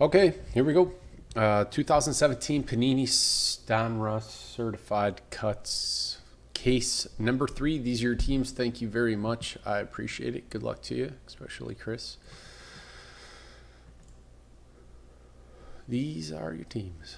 Okay, here we go. 2017 Panini Donruss Certified Cuts, case number 3. These are your teams. Thank you very much. I appreciate it. Good luck to you, especially Chris. These are your teams.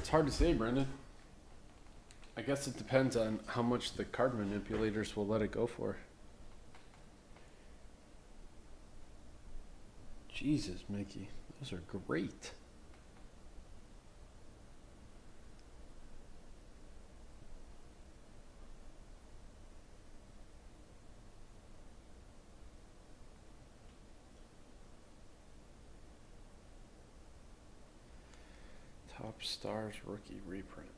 It's hard to say, Brendan. I guess it depends on how much the card manipulators will let it go for. Jesus, Mickey, those are great. Stars rookie reprint.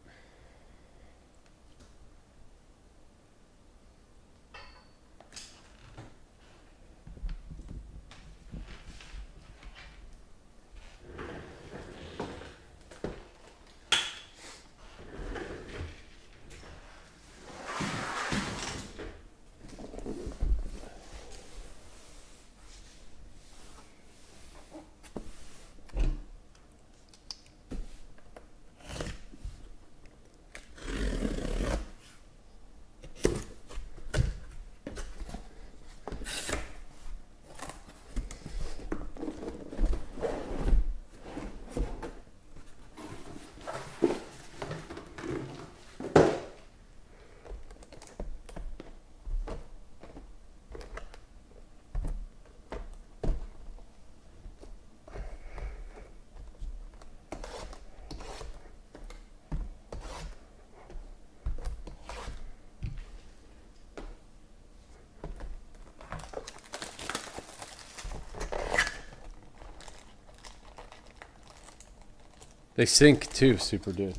They sink too, Super Dude.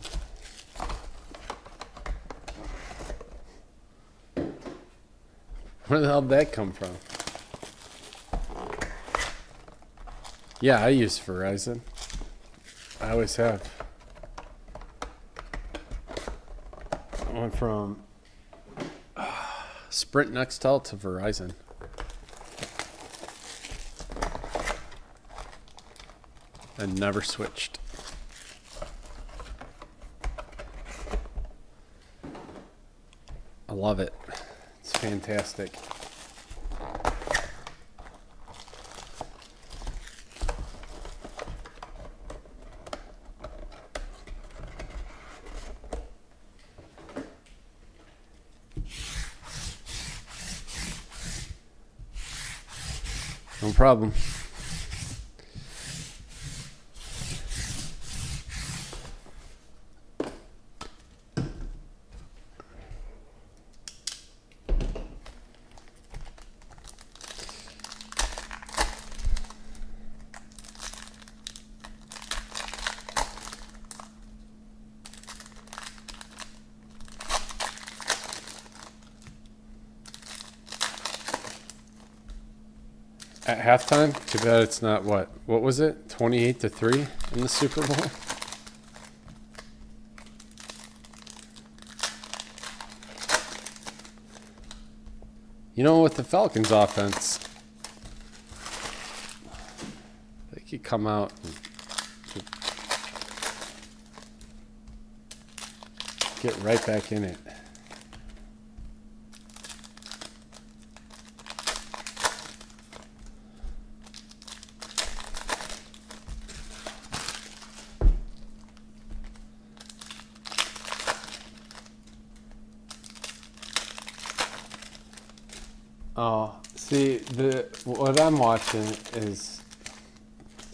Where the hell did that come from? Yeah, I use Verizon. I always have. I went from Sprint Nextel to Verizon. I never switched. Love it. It's fantastic. No problem. At halftime, too bad it's not what was it? 28-3 in the Super Bowl? You know, with the Falcons offense, they could come out and get right back in it. Oh, see, what I'm watching is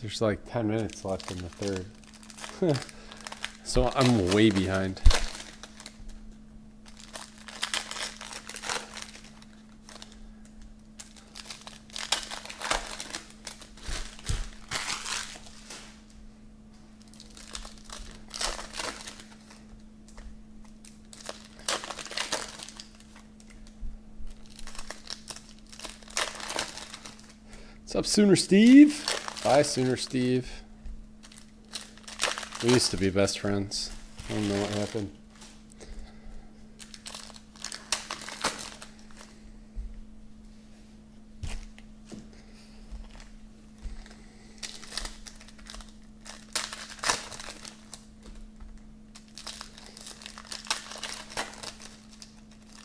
there's like 10 minutes left in the third. So I'm way behind. Up, Sooner Steve. Bye, Sooner Steve. We used to be best friends. I don't know what happened.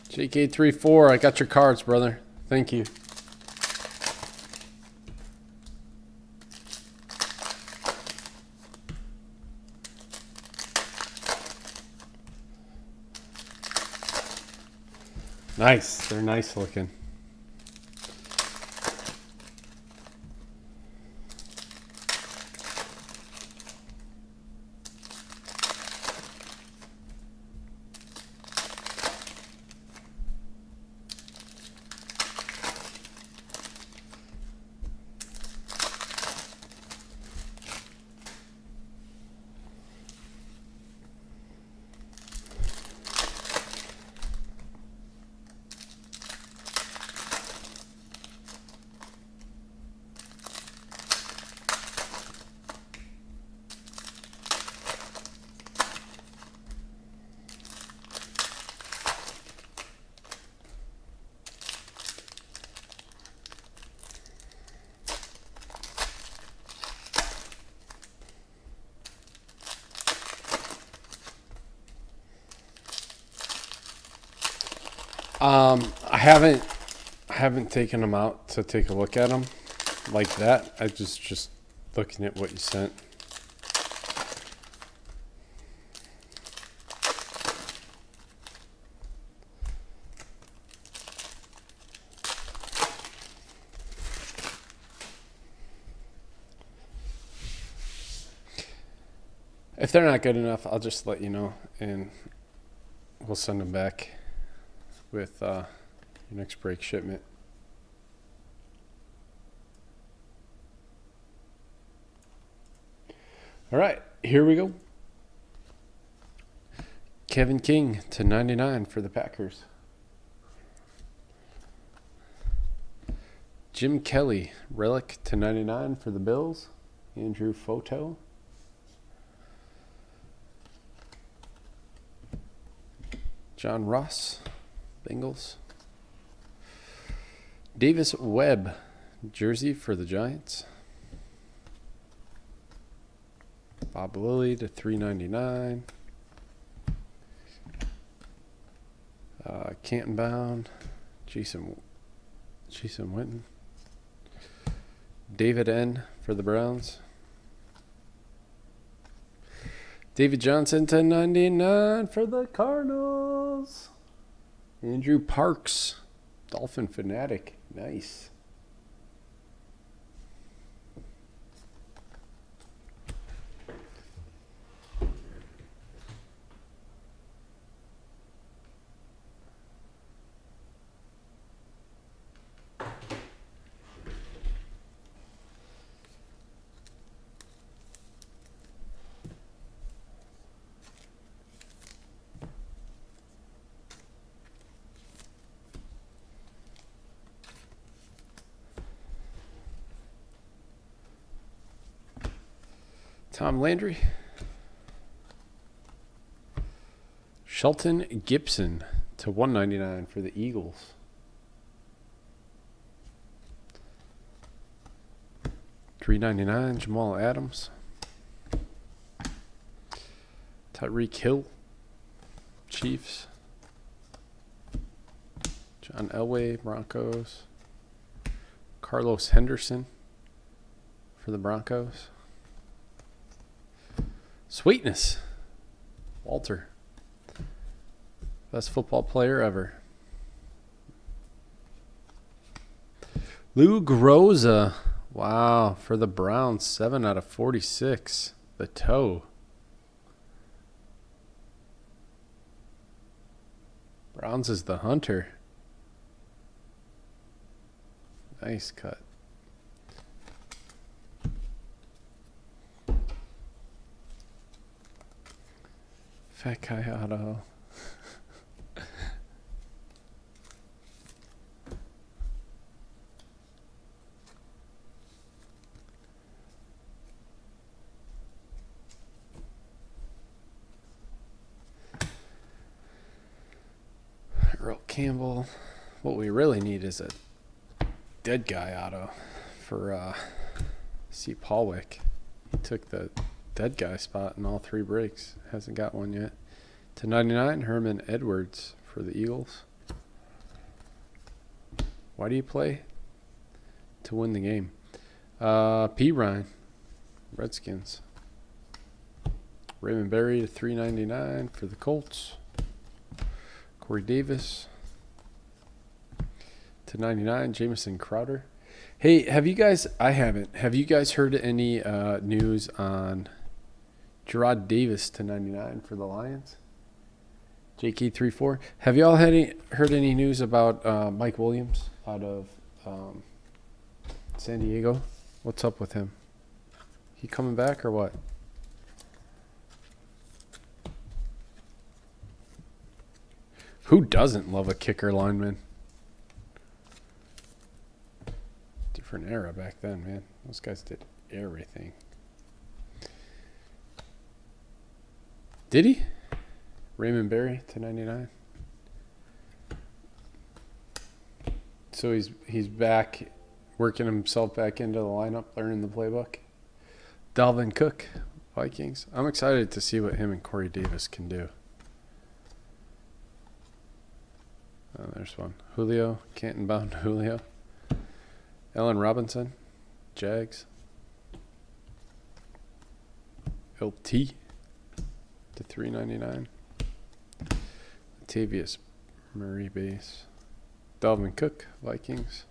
JK34, I got your cards, brother. Thank you. Nice, they're nice looking. I haven't taken them out to take a look at them like that. I just looking at what you sent. If they're not good enough, I'll just let you know and we'll send them back with your next break shipment. All right, here we go. Kevin King /99 for the Packers. Jim Kelly, relic /99 for the Bills. Andrew Foto. John Ross, Bengals. Davis Webb, jersey for the Giants. Bob Lilly /399. Canton Bound, Jason Witten. David N for the Browns. David Johnson /99 for the Cardinals. Andrew Parks, Dolphin Fanatic. Nice. Tom Landry. Shelton Gibson /199 for the Eagles. $3.99 Jamal Adams. Tyreek Hill, Chiefs. John Elway, Broncos. Carlos Henderson for the Broncos. Sweetness, Walter, best football player ever. Lou Groza. Wow, for the Browns, 7/46. The toe. Browns is the hunter. Nice cut. Fat Guy Auto. Earl Campbell. What we really need is a dead guy auto for C. Palwick. He took the dead guy spot in all three breaks. Hasn't got one yet. /99 Herman Edwards for the Eagles. Why do you play? To win the game. P. Ryan, Redskins. Raymond Berry to /399 for the Colts. Corey Davis /99 Jamison Crowder. Hey, have you guys, I haven't, have you guys heard any news on Gerard Davis /99 for the Lions? JK34. Have y'all had any, heard any news about Mike Williams out of San Diego? What's up with him? He coming back or what? Who doesn't love a kicker lineman? Different era back then, man. Those guys did everything. Did he? Raymond Berry /99. So he's back, working himself back into the lineup, learning the playbook. Dalvin Cook, Vikings. I'm excited to see what him and Corey Davis can do. Oh, there's one. Julio, Canton bound Julio. Allen Robinson, Jags. LT to /399. Latavius Murray base. Dalvin Cook, Vikings.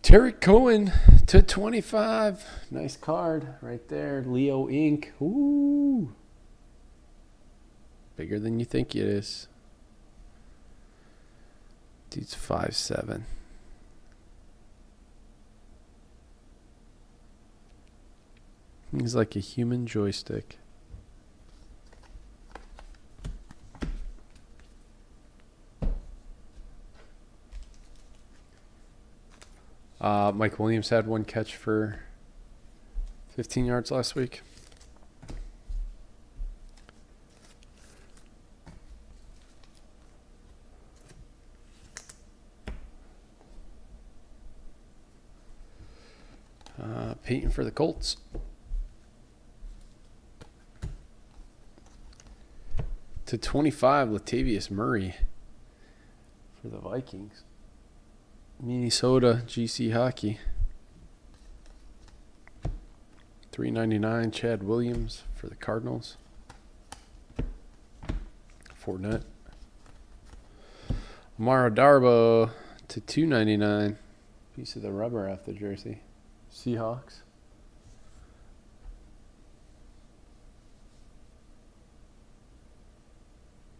Terry Cohen to /25. Nice card right there. Leo Inc. Ooh. Bigger than you think it is. Dude's 5'7". He's like a human joystick. Mike Williams had one catch for 15 yards last week. Peyton for the Colts. /25 Latavius Murray for the Vikings. Minnesota GC Hockey. /399 Chad Williams for the Cardinals. Fournette. Amaro Darbo to /299. Piece of the rubber off the jersey. Seahawks.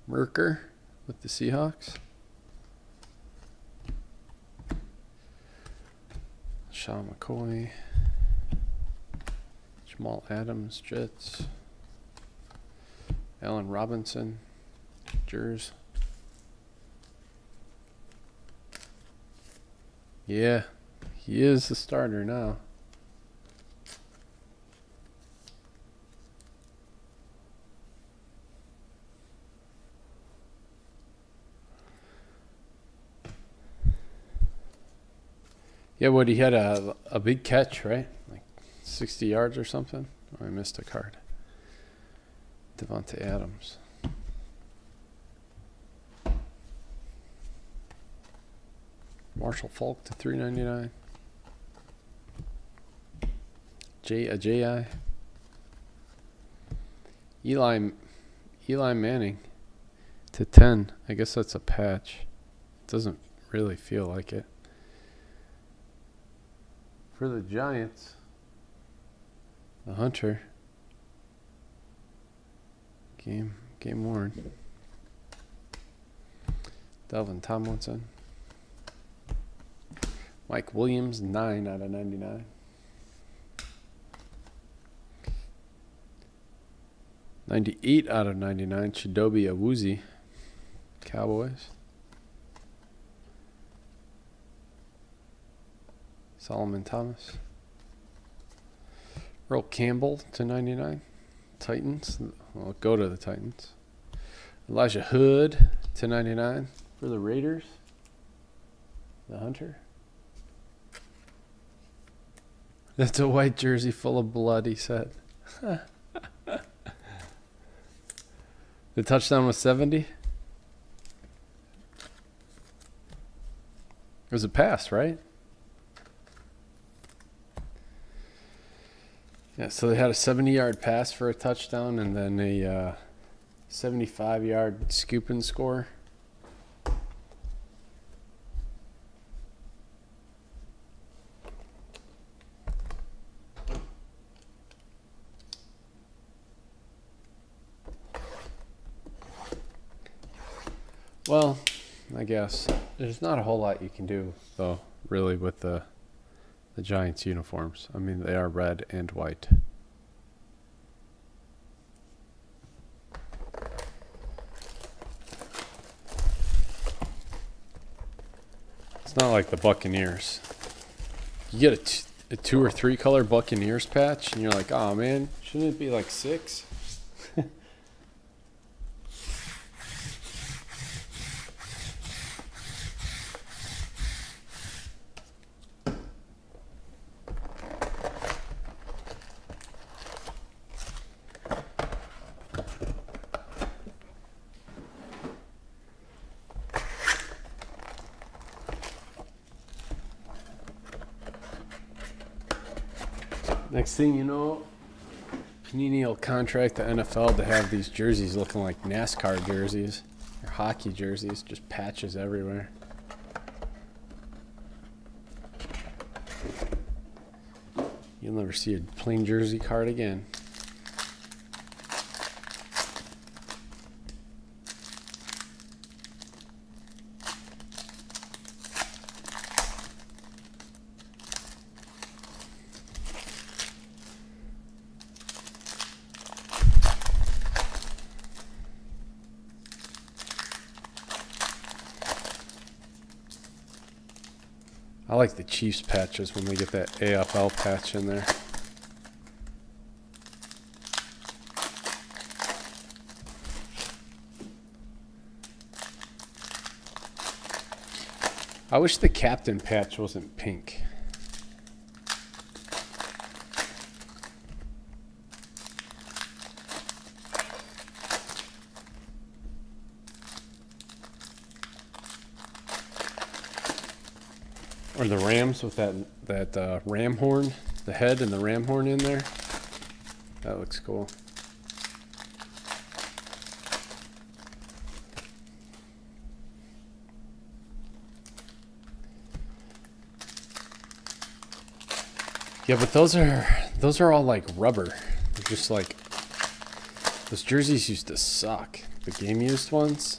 Merker with the Seahawks. Sean McCoy. Jamal Adams, Jets. Allen Robinson, Jers. Yeah, he is the starter now. Yeah, what, he had a big catch, right? Like 60 yards or something? Oh, I missed a card. Devontae Adams. Marshall Falk to /399. Jay Ajayi. Eli Manning to /10. I guess that's a patch. It doesn't really feel like it. for the Giants, the Hunter, Game Warren, Dalvin Tomlinson, Mike Williams, 9/99. /99, Chidobe Awuzie, Cowboys. Solomon Thomas. Earl Campbell, 2/99. Titans. Well, go to the Titans. Elijah Hood, 2/99. For the Raiders, the Hunter. That's a white jersey full of blood, he said. The touchdown was 70. It was a pass, right? Yeah, so they had a 70-yard pass for a touchdown and then a 75-yard scoop and score. Well, I guess there's not a whole lot you can do, though, really, with the Giants uniforms. I mean, they are red and white. It's not like the Buccaneers. You get a 2 or 3 color Buccaneers patch, and you're like, oh man, shouldn't it be like 6? Next thing you know, Panini will contract the NFL to have these jerseys looking like NASCAR jerseys or hockey jerseys, just patches everywhere. You'll never see a plain jersey card again. I like the Chiefs patches when we get that AFL patch in there. I wish the captain patch wasn't pink. Or the Rams with that ram horn, the head and the ram horn in there. That looks cool. Yeah, but those are all like rubber. They're just like, those jerseys used to suck. The game used ones.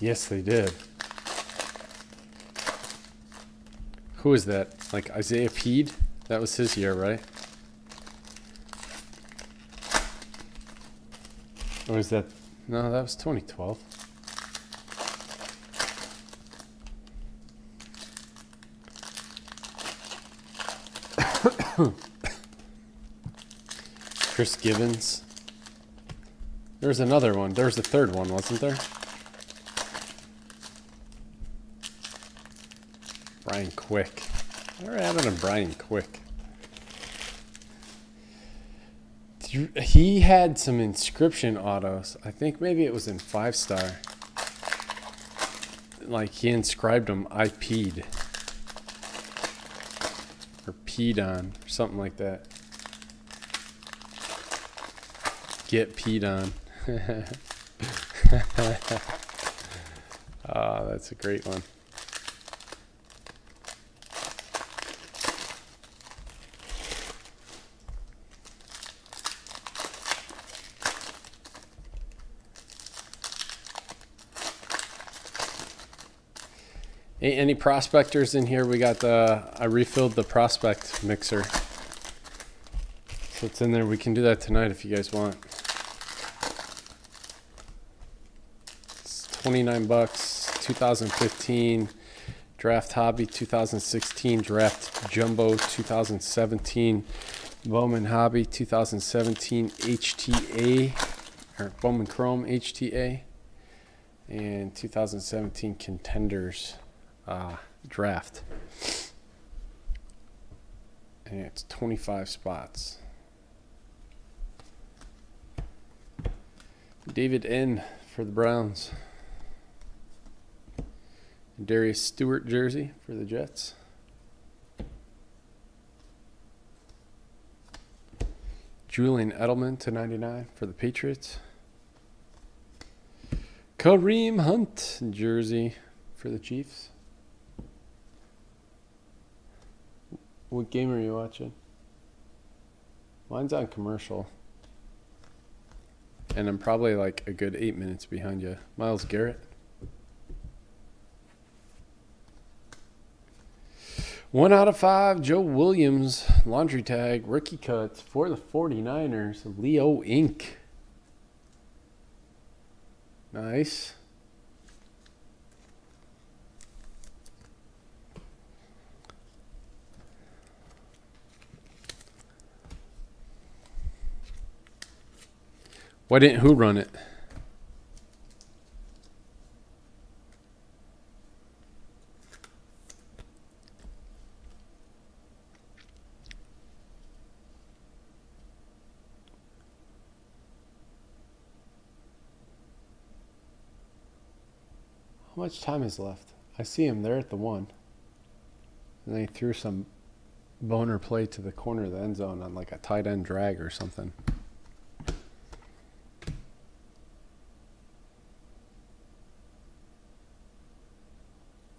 Yes, they did. Who is that? Like Isaiah Peed? That was his year, right? Or is that... No, that was 2012. Chris Gibbons. There was another one. There was a third one, wasn't there? Brian Quick. Whatever happened to Brian Quick? He had some inscription autos. I think maybe it was in 5-star. like he inscribed them, I peed. Or peed on, or something like that. Get peed on. Ah, oh, that's a great one. Any prospectors in here? We got the, I refilled the prospect mixer. So it's in there. We can do that tonight if you guys want. It's 29 bucks, 2015 Draft Hobby, 2016 Draft Jumbo, 2017 Bowman Hobby, 2017 HTA, or Bowman Chrome HTA, and 2017 Contenders. Draft, and it's 25 spots. David N for the Browns. Darius Stewart jersey for the Jets. Julian Edelman /99 for the Patriots. Kareem Hunt jersey for the Chiefs. What game are you watching? Mine's on commercial. And I'm probably like a good 8 minutes behind you. Miles Garrett. One out of five, Joe Williams, laundry tag, rookie cuts for the 49ers, Leo Inc. Nice. Why didn't who run it? How much time is left? I see him there at the one. And then he threw some boner play to the corner of the end zone on like a tight end drag or something.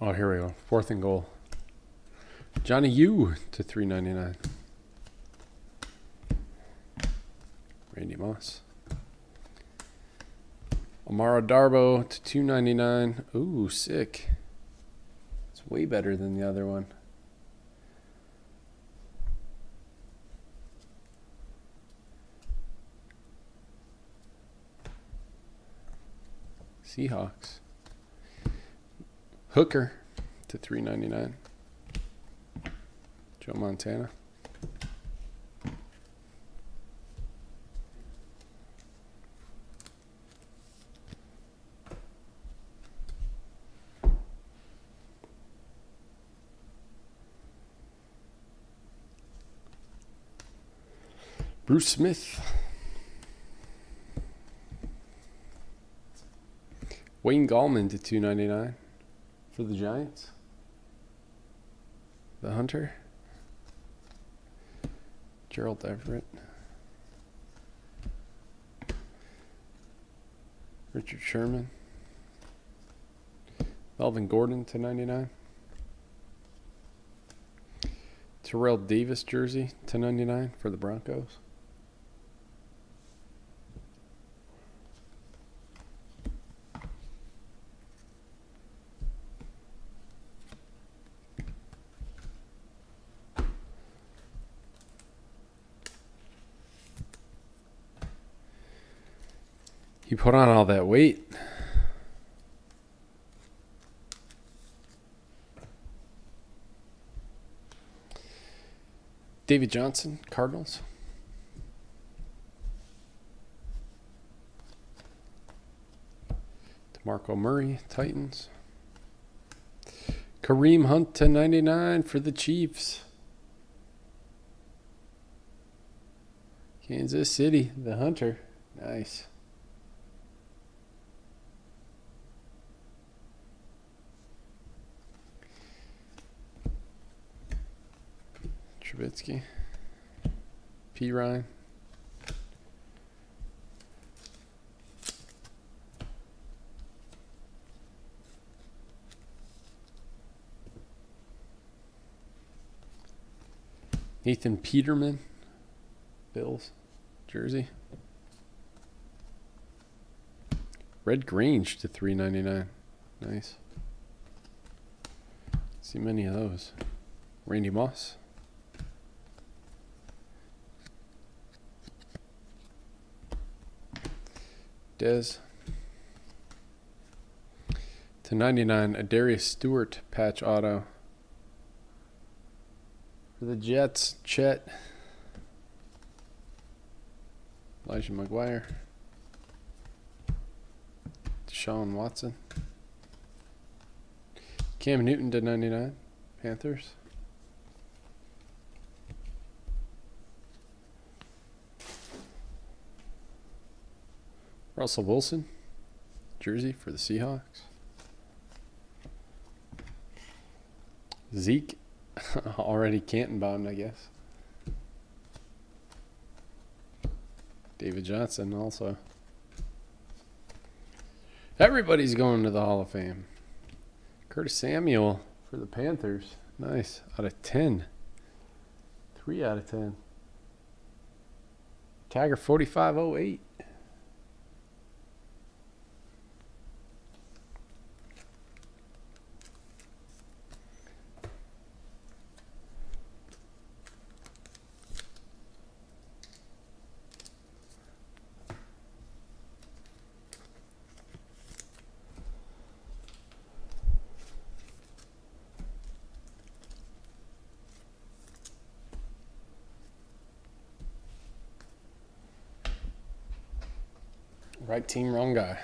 Oh, here we go. 4th and goal. Johnny U /399. Randy Moss. Amaro Darbo /299. Ooh, sick. It's way better than the other one. Seahawks. Hooker /399. Joe Montana. Bruce Smith. Wayne Gallman /299. For the Giants, the Hunter, Gerald Everett, Richard Sherman, Melvin Gordon /99, Terrell Davis jersey /99 for the Broncos. You put on all that weight. David Johnson, Cardinals. DeMarco Murray, Titans. Kareem Hunt /99 for the Chiefs. Kansas City, the Hunter. Nice. Trubisky. P. Ryan. Nathan Peterman, Bills, jersey. Red Grange to $3.99. Nice. See many of those. Randy Moss. Dez. To $99, a Darius Stewart patch auto. For the Jets, Chet. Elijah McGuire. Deshaun Watson. Cam Newton to $99, Panthers. Russell Wilson, jersey for the Seahawks. Zeke, already Canton bombed, I guess. David Johnson also. Everybody's going to the Hall of Fame. Curtis Samuel for the Panthers. Nice. Out of 10. 3 out of 10. Tiger 4508. Right team, wrong guy.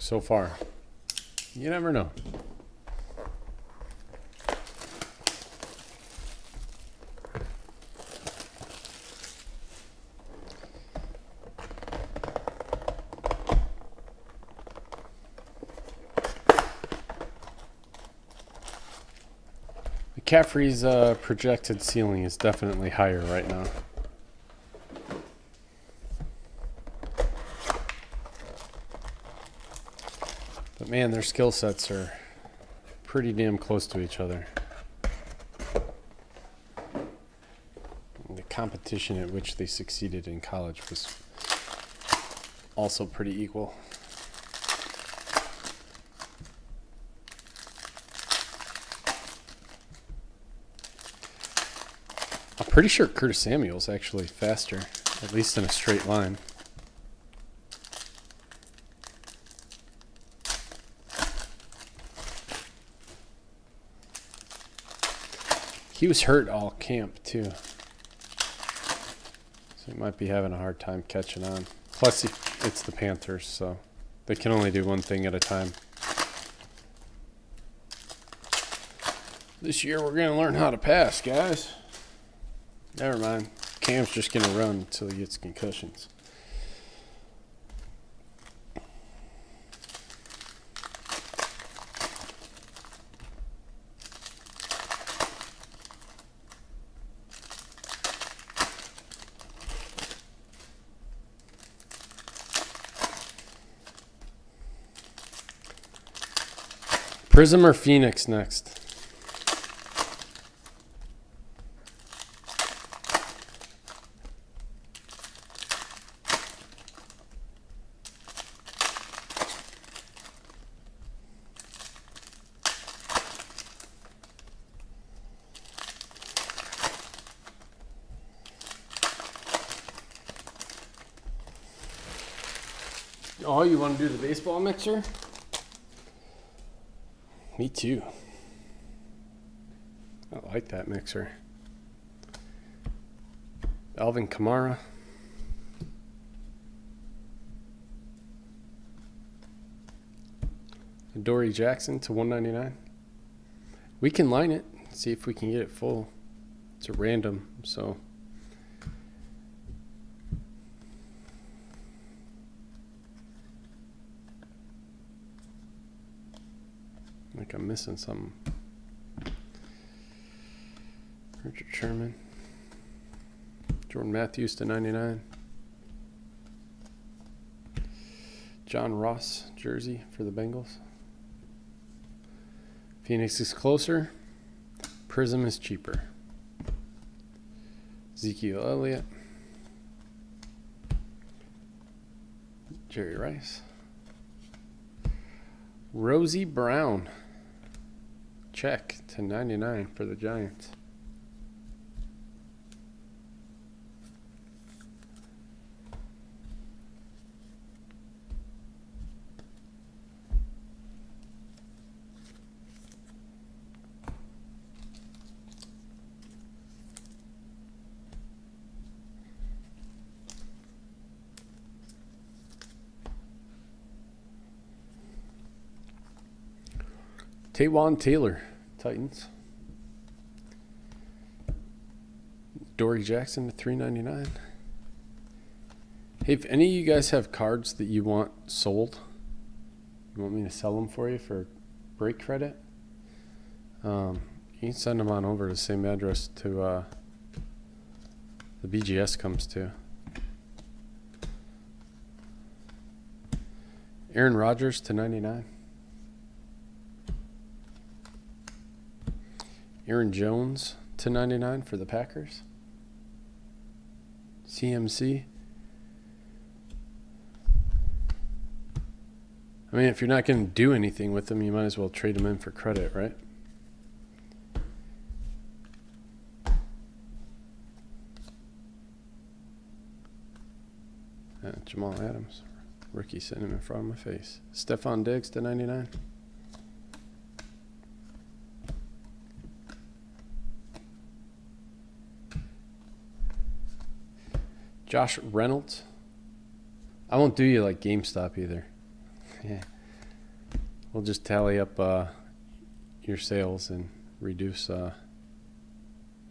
So far, you never know. McCaffrey's projected ceiling is definitely higher right now. Man, their skill sets are pretty damn close to each other. And the competition at which they succeeded in college was also pretty equal. I'm pretty sure Curtis Samuel's actually faster, at least in a straight line. He was hurt all camp, too. So he might be having a hard time catching on. Plus, it's the Panthers, so they can only do one thing at a time. This year, we're going to learn how to pass, guys. Never mind. Cam's just going to run until he gets concussions. Prism or Phoenix next? Oh, you want to do the baseball mixer? Me too. I like that mixer. Alvin Kamara. Adoree Jackson to $199. We can line it, see if we can get it full. It's a random, so. I'm missing something. Richard Sherman. Jordan Matthews /99. John Ross jersey for the Bengals. Phoenix is closer. Prism is cheaper. Ezekiel Elliott. Jerry Rice. Rosie Brown. Check /99 for the Giants. Taywan Taylor, Titans. Dory Jackson /399. Hey, if any of you guys have cards that you want sold, you want me to sell them for you for break credit, you can send them on over to the same address to the BGS comes to. Aaron Rodgers /99. Aaron Jones /99 for the Packers. CMC. I mean, if you're not going to do anything with them, you might as well trade them in for credit, right? Jamal Adams. Rookie sitting him in front of my face. Stephon Diggs /99. Josh Reynolds. I won't do you like GameStop either. Yeah. We'll just tally up your sales and reduce the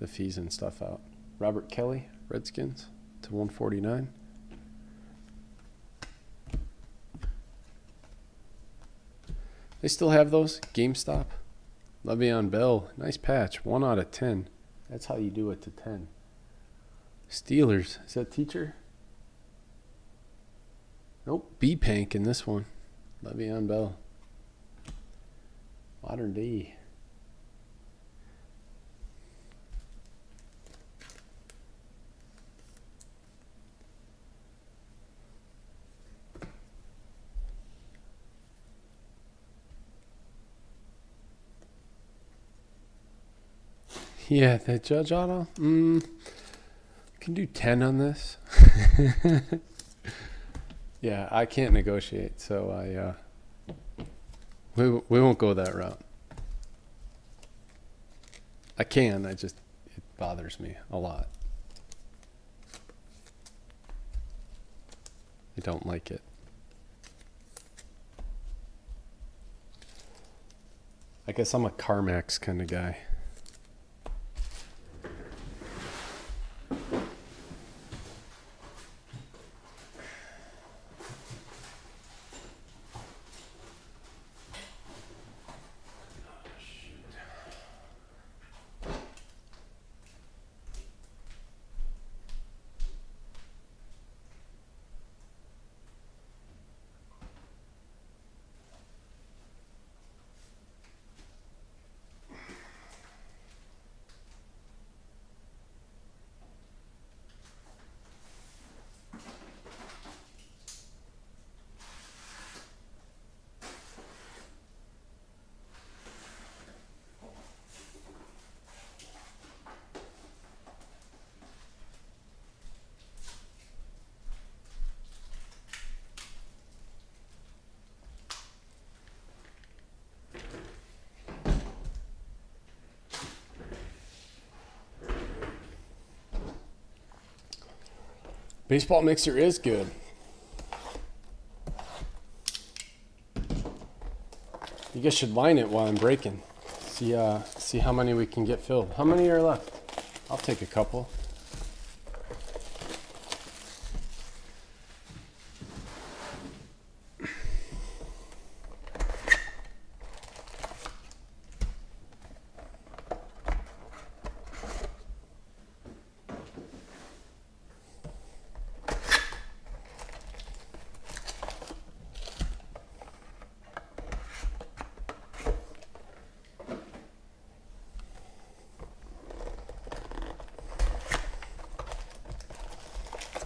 fees and stuff out. Robert Kelly, Redskins /149. They still have those. GameStop. Le'Veon Bell. Nice patch. 1/10. That's how you do it to 10. Steelers. Is that Teacher? Nope. B-Pank in this one. Le'Veon Bell. Modern day. Yeah, that Judge Otto? Can do 10 on this. Yeah, I can't negotiate, so I we won't go that route. I just, it bothers me a lot. I don't like it. I guess I'm a CarMax kind of guy. Baseball mixer is good. You guys should line it while I'm breaking. See how many we can get filled. How many are left? I'll take a couple.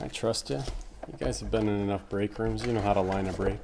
I trust you. You guys have been in enough break rooms. You know how to line a break.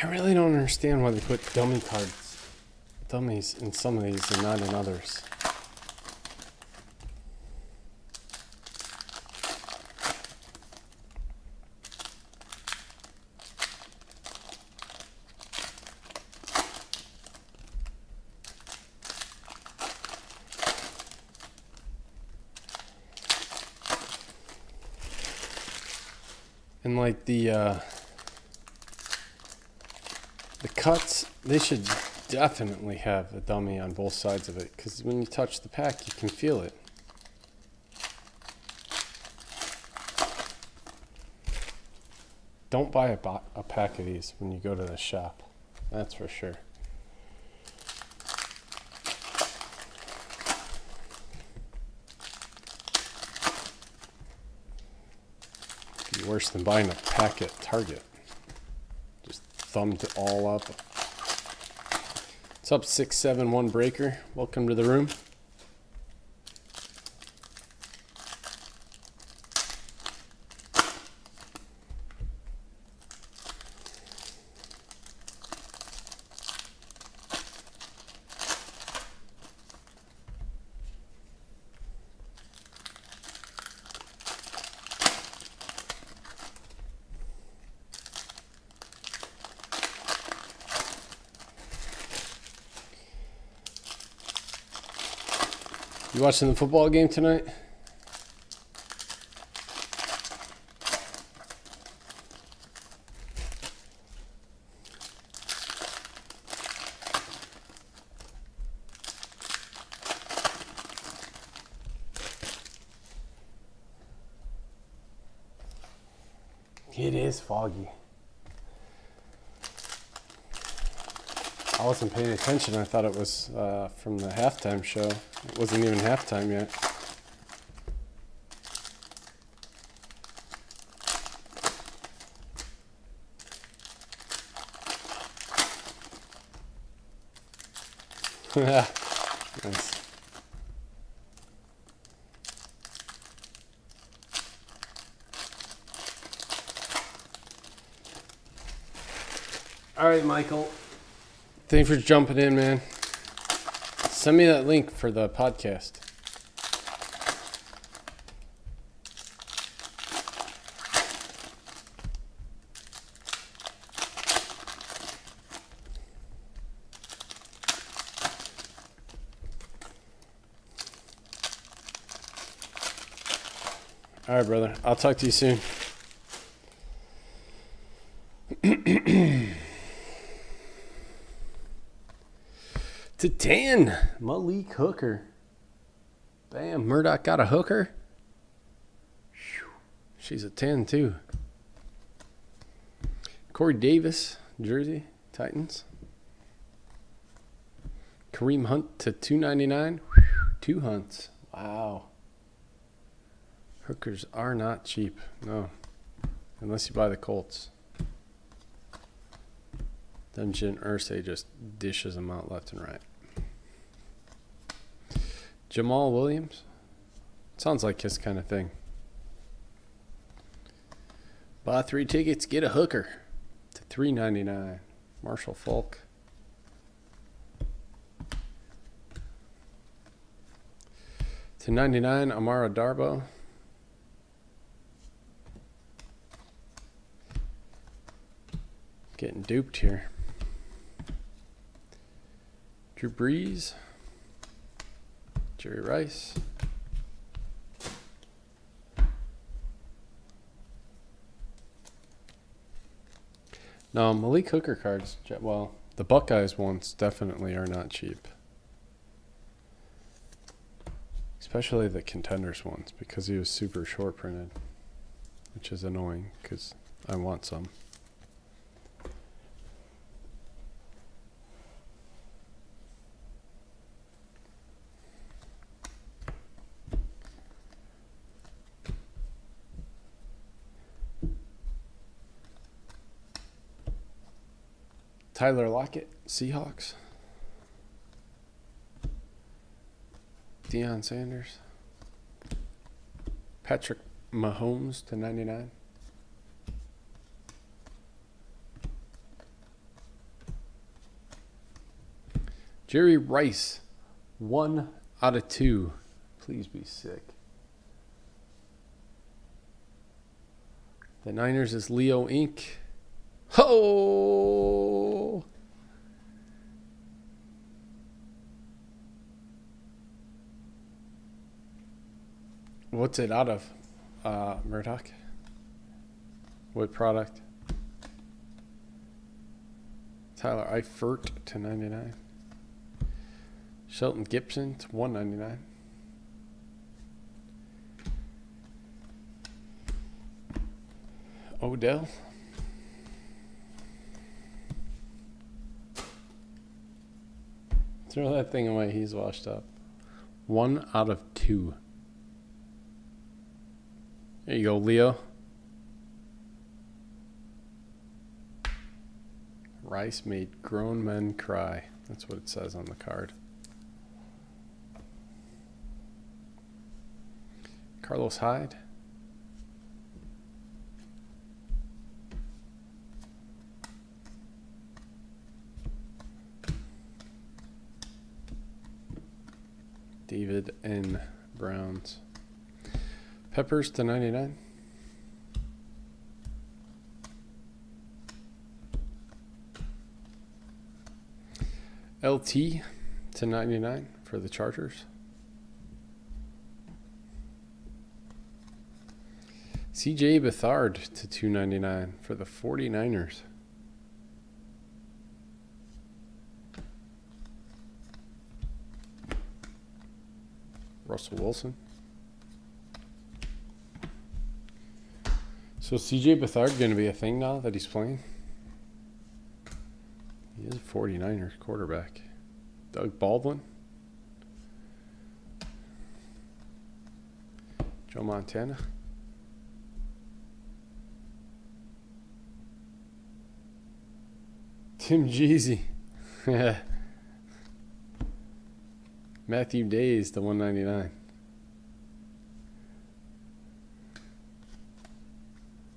I really don't understand why they put dummy cards, dummies in some of these and not in others. And like the cuts, they should definitely have a dummy on both sides of it, because when you touch the pack, you can feel it. Don't buy a pack of these when you go to the shop, that's for sure. It'd be worse than buying a pack at Target. Thumbed all up. What's up, 671 Breaker? Welcome to the room. You watching the football game tonight? It is foggy. I wasn't paying attention. I thought it was from the halftime show. It wasn't even halftime yet. Nice. All right, Michael. Thanks for jumping in, man. Send me that link for the podcast. All right, brother. I'll talk to you soon. To 10, Malik Hooker. Bam, Murdoch got a hooker. She's a 10 too. Corey Davis, jersey, Titans. Kareem Hunt to 299. Two hunts. Wow. Hookers are not cheap. No. Unless you buy the Colts. Then Jim Irsay just dishes them out left and right. Jamal Williams. Sounds like his kind of thing. Buy 3 tickets, get a hooker to 399. Marshall Falk. To 99, Amaro Darbo. Getting duped here. Drew Brees, Jerry Rice, no, Malik Hooker cards, well, the Buckeyes ones definitely are not cheap. Especially the Contenders ones, because he was super short printed, which is annoying because I want some. Tyler Lockett, Seahawks. Deion Sanders. Patrick Mahomes /99. Jerry Rice, 1/2. Please be sick. The Niners is Leo Inc. Oh! What's it out of, Murdoch? What product? Tyler Eifert /99. Shelton Gibson /199. Odell. Throw that thing away, he's washed up. 1/2. There you go, Leo. Rice made grown men cry. That's what it says on the card. Carlos Hyde. David N. Browns. Peppers /99. LT /99 for the Chargers. CJ Beathard /299 for the 49ers. Russell Wilson. So CJ Beathard going to be a thing now that he's playing? He is a 49ers quarterback. Doug Baldwin. Joe Montana. Tim Jeezy. Matthew Days /199.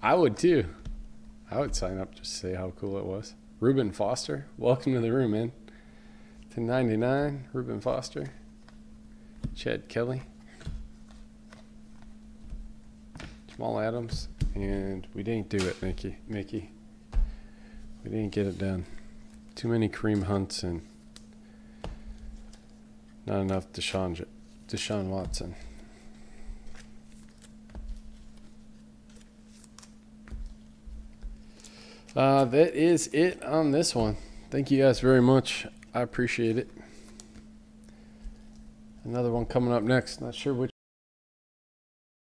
I would too. I would sign up just to say how cool it was. Reuben Foster, welcome to the room, man. /99, Reuben Foster. Chad Kelly. Jamal Adams. And we didn't do it, Mickey. We didn't get it done. Too many Kareem Hunts and not enough Deshaun Watson. That is it on this one. Thank you guys very much. I appreciate it. Another one coming up next. Not sure which